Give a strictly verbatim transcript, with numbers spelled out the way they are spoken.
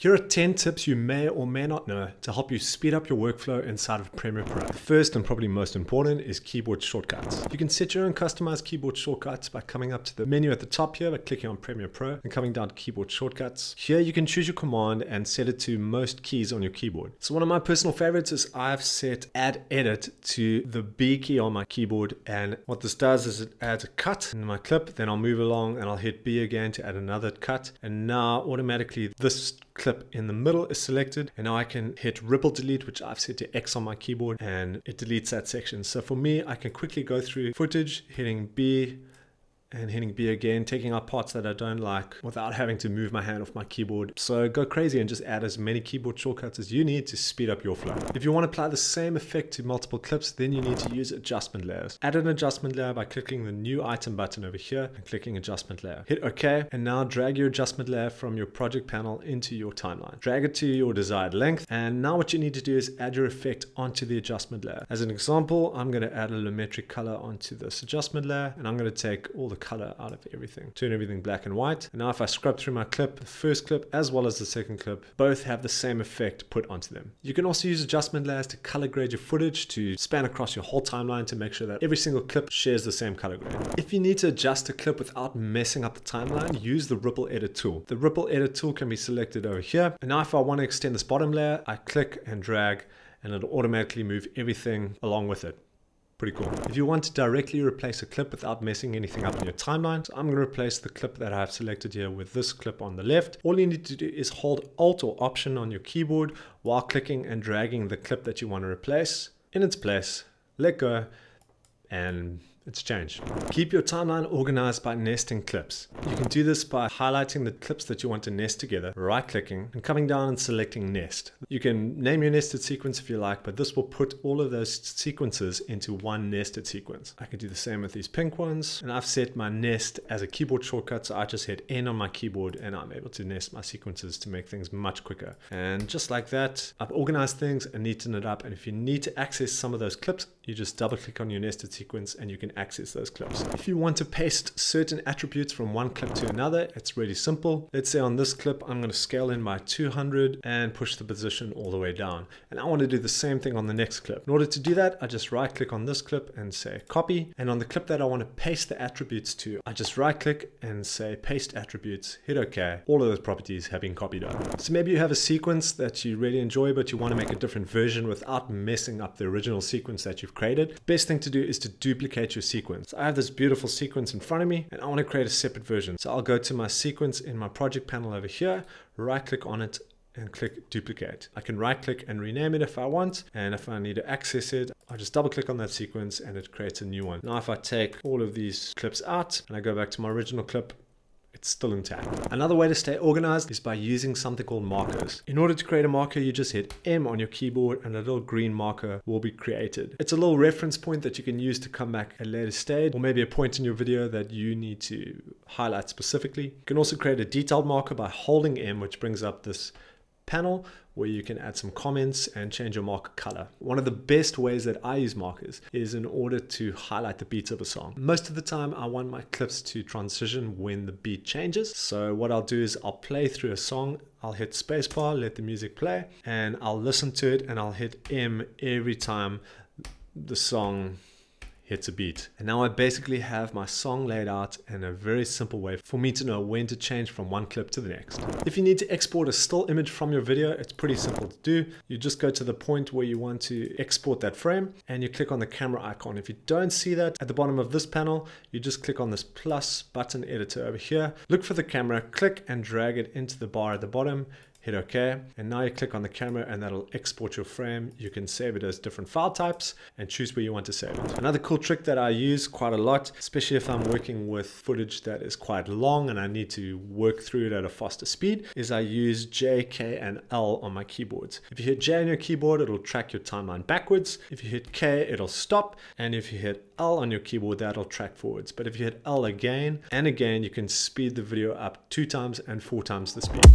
Here are ten tips you may or may not know to help you speed up your workflow inside of Premiere Pro. First and probably most important is keyboard shortcuts. You can set your own customized keyboard shortcuts by coming up to the menu at the top here by clicking on Premiere Pro and coming down to keyboard shortcuts. Here you can choose your command and set it to most keys on your keyboard. So one of my personal favorites is I've set add edit to the B key on my keyboard, and what this does is it adds a cut in my clip, then I'll move along and I'll hit B again to add another cut, and now automatically this clip in the middle is selected, and now I can hit ripple delete, which I've set to X on my keyboard, and it deletes that section. So for me, I can quickly go through footage, hitting B and hitting B again, taking out parts that I don't like without having to move my hand off my keyboard. So go crazy and just add as many keyboard shortcuts as you need to speed up your flow. If you want to apply the same effect to multiple clips, then you need to use adjustment layers. Add an adjustment layer by clicking the new item button over here and clicking adjustment layer. Hit OK, and now drag your adjustment layer from your project panel into your timeline. Drag it to your desired length, and now what you need to do is add your effect onto the adjustment layer. As an example, I'm going to add a lumetri color onto this adjustment layer, and I'm going to take all the color out of everything, turn everything black and white. And now if I scrub through my clip, the first clip as well as the second clip both have the same effect put onto them. You can also use adjustment layers to color grade your footage to span across your whole timeline to make sure that every single clip shares the same color grade. If you need to adjust a clip without messing up the timeline, use the ripple edit tool. The ripple edit tool can be selected over here, and now if I want to extend this bottom layer, I click and drag and it'll automatically move everything along with it. Pretty cool. If you want to directly replace a clip without messing anything up in your timeline, so I'm going to replace the clip that I've selected here with this clip on the left. All you need to do is hold Alt or Option on your keyboard while clicking and dragging the clip that you want to replace in its place, let go, and it's changed. Keep your timeline organized by nesting clips. You can do this by highlighting the clips that you want to nest together, right-clicking, and coming down and selecting nest. You can name your nested sequence if you like, but this will put all of those sequences into one nested sequence. I can do the same with these pink ones, and I've set my nest as a keyboard shortcut, so I just hit N on my keyboard and I'm able to nest my sequences to make things much quicker. And just like that, I've organized things and neatened it up, and if you need to access some of those clips, you just double-click on your nested sequence and you can access those clips. If you want to paste certain attributes from one clip to another, it's really simple. Let's say on this clip, I'm going to scale in by two hundred and push the position all the way down. And I want to do the same thing on the next clip. In order to do that, I just right click on this clip and say copy. And on the clip that I want to paste the attributes to, I just right click and say paste attributes, hit OK. All of those properties have been copied over. So maybe you have a sequence that you really enjoy, but you want to make a different version without messing up the original sequence that you've created. The best thing to do is to duplicate your sequence. So I have this beautiful sequence in front of me and I want to create a separate version. So I'll go to my sequence in my project panel over here, right click on it and click duplicate. I can right click and rename it if I want, and if I need to access it, I'll just double click on that sequence and it creates a new one. Now if I take all of these clips out and I go back to my original clip, it's still intact. Another way to stay organized is by using something called markers. In order to create a marker, you just hit M on your keyboard and a little green marker will be created. It's a little reference point that you can use to come back at a later stage, or maybe a point in your video that you need to highlight specifically. You can also create a detailed marker by holding M, which brings up this panel where you can add some comments and change your marker color. One of the best ways that I use markers is in order to highlight the beats of a song. Most of the time I want my clips to transition when the beat changes. So what I'll do is I'll play through a song, I'll hit spacebar, let the music play, and I'll listen to it, and I'll hit M every time the song hits a beat. And now I basically have my song laid out in a very simple way for me to know when to change from one clip to the next. If you need to export a still image from your video, it's pretty simple to do. You just go to the point where you want to export that frame and you click on the camera icon. If you don't see that at the bottom of this panel, you just click on this plus button editor over here, look for the camera, click and drag it into the bar at the bottom, hit OK, and now you click on the camera and that'll export your frame. You can save it as different file types and choose where you want to save it. Another cool trick that I use quite a lot, especially if I'm working with footage that is quite long and I need to work through it at a faster speed, is I use J, K, and L on my keyboards. If you hit J on your keyboard, it'll track your timeline backwards. If you hit K, it'll stop. And if you hit L on your keyboard, that'll track forwards. But if you hit L again and again, you can speed the video up two times and four times the speed.